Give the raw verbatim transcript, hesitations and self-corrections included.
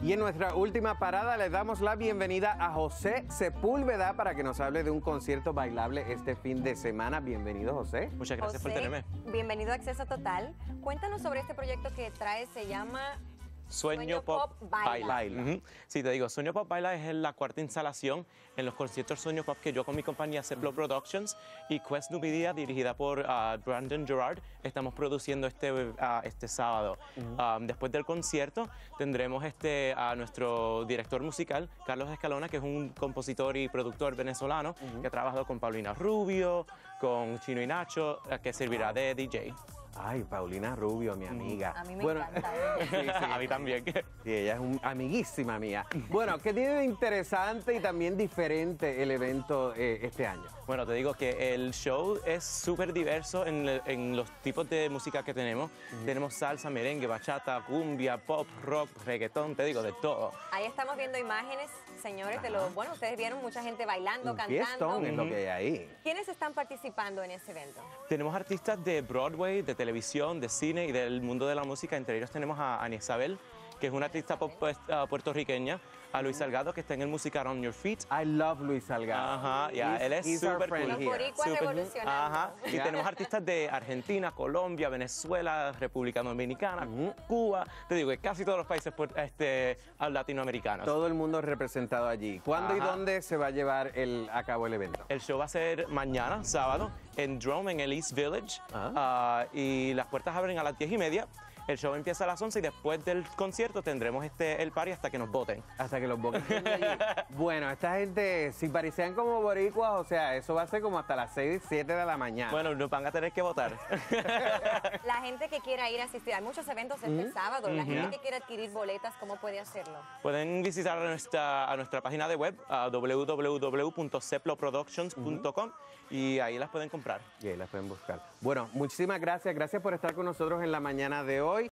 Y en nuestra última parada le damos la bienvenida a José Sepúlveda para que nos hable de un concierto bailable este fin de semana. Bienvenido, José. Muchas gracias, José, por tenerme. Bienvenido a Acceso Total. Cuéntanos sobre este proyecto que trae, se llama Sueño, Sueño Pop, Pop Baila. Baila. Uh-huh. Sí, te digo, Sueño Pop Baila es la cuarta instalación en los conciertos Sueño Pop que yo con mi compañía SepLo Productions y Quest New Media, dirigida por uh, Brandon Girouard, estamos produciendo este, uh, este sábado. Uh-huh. um, después del concierto tendremos este, a nuestro director musical, Carlos Escalona, que es un compositor y productor venezolano, uh-huh, que ha trabajado con Paulina Rubio, con Chino y Nacho, que servirá de D J. Ay, Paulina Rubio, mi amiga. A mí me bueno, encanta. Sí, sí, a mí también. Sí, ella es un, amiguísima mía. Bueno, ¿qué tiene de interesante y también diferente el evento eh, este año? Bueno, te digo que el show es súper diverso en, en los tipos de música que tenemos. Uh-huh. Tenemos salsa, merengue, bachata, cumbia, pop, rock, reggaetón, te digo, de todo. Ahí estamos viendo imágenes, señores, de lo... Bueno, ustedes vieron mucha gente bailando, un cantando. Es lo que hay ahí. ¿Quiénes están participando en ese evento? Tenemos artistas de Broadway, de televisión, televisión, de cine y del mundo de la música. Entre ellos tenemos a Ana Isabelle, que es una artista pop uh, puertorriqueña, a Luis Salgado, que está en el musical On Your Feet. I love Luis Salgado. Ajá, yeah, él es súper cool. Los boricuas revolucionando. Ajá, y yeah, tenemos artistas de Argentina, Colombia, Venezuela, República Dominicana, uh-huh, Cuba. Te digo que casi todos los países este, latinoamericanos. Todo el mundo representado allí. ¿Cuándo, ajá, y dónde se va a llevar el, a cabo el evento? El show va a ser mañana, sábado, en Drum, en el East Village. Uh-huh. uh, y las puertas abren a las diez y media. El show empieza a las once y después del concierto tendremos este, el party hasta que nos voten. Hasta que los voten. Bueno, esta gente, si parecían como boricuas, o sea, eso va a ser como hasta las seis, siete de la mañana. Bueno, nos van a tener que votar. La gente que quiera ir a asistir, hay muchos eventos este mm-hmm. sábado, la mm-hmm. gente que quiera adquirir boletas, ¿cómo puede hacerlo? Pueden visitar a nuestra, a nuestra página de web, doble u doble u doble u punto seplo productions punto com, y ahí las pueden comprar. Y ahí las pueden buscar. Bueno, muchísimas gracias, gracias por estar con nosotros en la mañana de hoy.